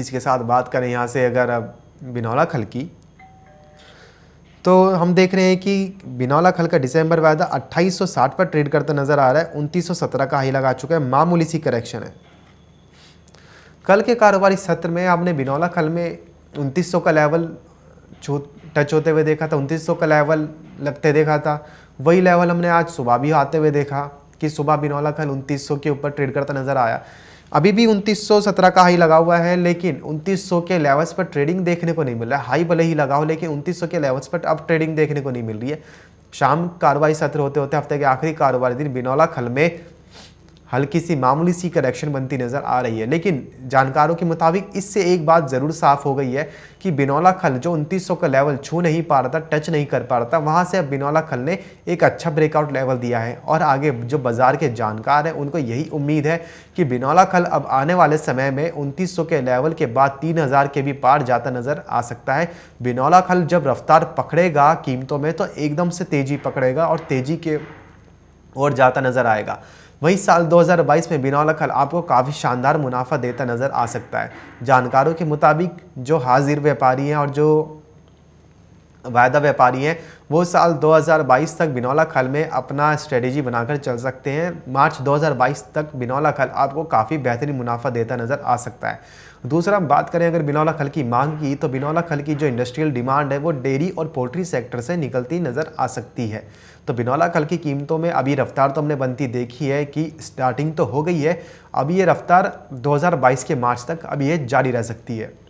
इसके साथ बात करें यहाँ से अगर अब बिनौला खल की, तो हम देख रहे हैं कि बिनौला खल का दिसंबर वायदा 2860 पर ट्रेड करता नज़र आ रहा है। 2917 का हाई लगा चुका है, मामूली सी करेक्शन है। कल के कारोबारी सत्र में आपने बिनौला खल में 2900 का लेवल टच होते हुए देखा था, 2900 का लेवल लगते देखा था। वही लेवल हमने आज सुबह भी आते हुए देखा कि सुबह बिनौला खल 2900 के ऊपर ट्रेड करता नज़र आया। अभी भी 2917 का हाई लगा हुआ है, लेकिन 2900 के लेवल्स पर ट्रेडिंग देखने को नहीं मिल रहा है। हाई भले ही लगा हो, लेकिन 2900 के लेवल्स पर अब ट्रेडिंग देखने को नहीं मिल रही है। शाम कारोबारी सत्र होते होते हफ्ते के आखिरी कारोबारी दिन बिनौला खल में हल्की सी मामूली सी करेक्शन बनती नज़र आ रही है। लेकिन जानकारों के मुताबिक इससे एक बात ज़रूर साफ हो गई है कि बिनौला खल जो 2900 का लेवल छू नहीं पा रहा था, टच नहीं कर पा रहा था, वहाँ से अब बिनौला खल ने एक अच्छा ब्रेकआउट लेवल दिया है। और आगे जो बाज़ार के जानकार हैं उनको यही उम्मीद है कि बिनौला खल अब आने वाले समय में 2900 के लेवल के बाद 3000 के भी पार जाता नज़र आ सकता है। बिनौला खल जब रफ्तार पकड़ेगा कीमतों में तो एकदम से तेज़ी पकड़ेगा और तेज़ी के और जाता नज़र आएगा। वहीं साल 2022 में बिनौला खल आपको काफ़ी शानदार मुनाफा देता नज़र आ सकता है। जानकारों के मुताबिक जो हाजिर व्यापारी हैं और जो वायदा व्यापारी हैं वो साल 2022 तक बिनौला खल में अपना स्ट्रेटजी बनाकर चल सकते हैं। मार्च 2022 तक बिनौला खल आपको काफ़ी बेहतरीन मुनाफा देता नज़र आ सकता है। दूसरा हम बात करें अगर बिनौला खल की मांग की, तो बिनौला खल की जो इंडस्ट्रियल डिमांड है वो डेयरी और पोल्ट्री सेक्टर से निकलती नज़र आ सकती है। तो बिनौला खल की कीमतों में अभी रफ्तार तो हमने बनती देखी है कि स्टार्टिंग तो हो गई है, अब ये रफ्तार 2022 के मार्च तक अब ये जारी रह सकती है।